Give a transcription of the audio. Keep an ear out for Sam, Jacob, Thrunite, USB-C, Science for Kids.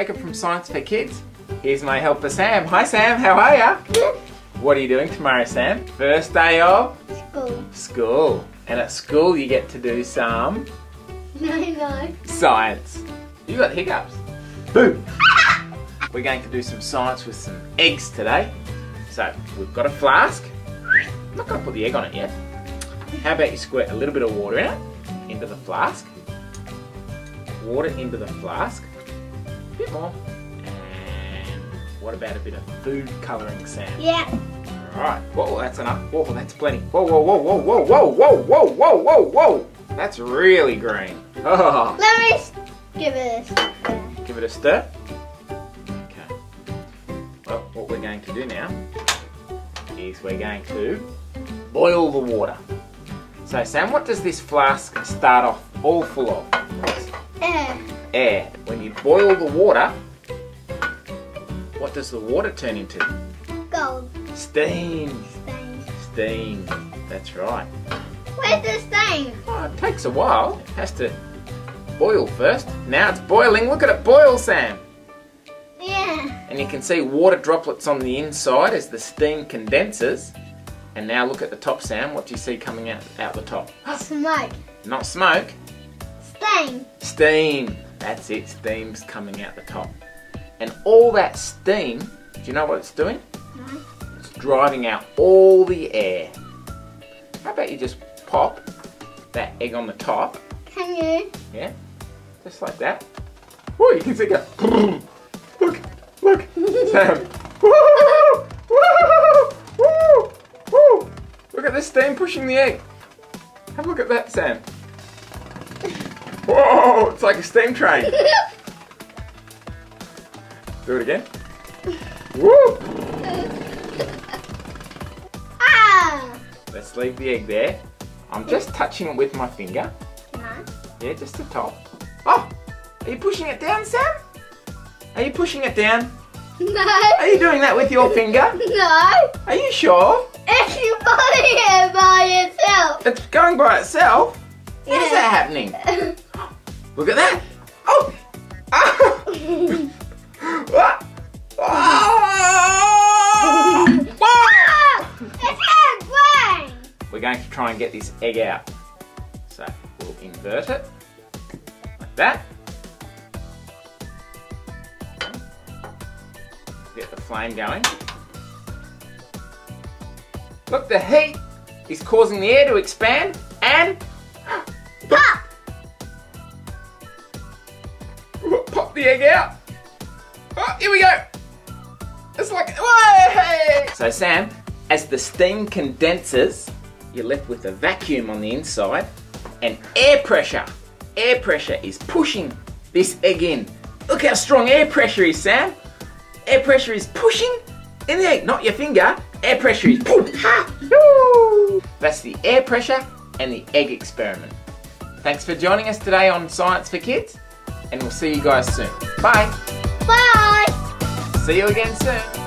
Jacob from Science for Kids. Here's my helper Sam. Hi Sam, how are ya? Good. What are you doing tomorrow, Sam? First day of? School. School. And at school you get to do some? No. Science. You got hiccups. Boom. We're going to do some science with some eggs today. So we've got a flask. I'm not going to put the egg on it yet. How about you squirt a little bit of water in it, into the flask. Water into the flask. A bit more. And what about a bit of food colouring, Sam? Yeah. Alright. Whoa, that's enough. Whoa, that's plenty. Whoa, whoa, whoa, whoa, whoa, whoa, whoa, whoa, whoa, whoa, whoa. That's really green. Oh. Let me give it a stir. Give it a stir? Okay. Well, what we're going to do now is we're going to boil the water. So Sam, what does this flask start off all full of? Air. Air. When you boil the water, what does the water turn into? Gold. Steam. Steam. Steam. That's right. Where's the steam? Oh, it takes a while. It has to boil first. Now it's boiling. Look at it boil, Sam. Yeah. And you can see water droplets on the inside as the steam condenses. And now look at the top, Sam. What do you see coming out the top? Smoke. Not smoke. Steam. Steam. That's it. Steam's coming out the top. And all that steam, do you know what it's doing? No. It's driving out all the air. How about you just pop that egg on the top? Can you? Yeah. Just like that. Oh, you can see it go. Look. Look. Sam. Woo! Woo! Woo! Woo! Look at this steam pushing the egg. Have a look at that, Sam. Whoa, it's like a steam train. Do it again. Woo! Ah! Let's leave the egg there. I'm just touching it with my finger. No. Yeah, just the top. Oh! Are you pushing it down, Sam? Are you pushing it down? No. Are you doing that with your finger? No. Are you sure? It's going it by itself. It's going by itself? Yeah. What is that happening? Look at that! Oh! Oh! Oh! Oh! It's airplane! We're going to try and get this egg out. So we'll invert it like that. Get the flame going. Look, the heat is causing the air to expand and pop. Pop the egg out. Oh, here we go. It's like, hey! So Sam, as the steam condenses, you're left with a vacuum on the inside and air pressure. Air pressure is pushing this egg in. Look how strong air pressure is, Sam. Air pressure is pushing in the egg, not your finger. Air pressure is poof. Ha! That's the air pressure and the egg experiment. Thanks for joining us today on Science for Kids, and we'll see you guys soon. Bye. Bye. See you again soon.